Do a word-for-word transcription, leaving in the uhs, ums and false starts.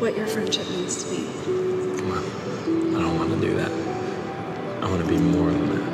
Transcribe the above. what your friendship means to me. Come on. I don't want to do that. I want to be more than that.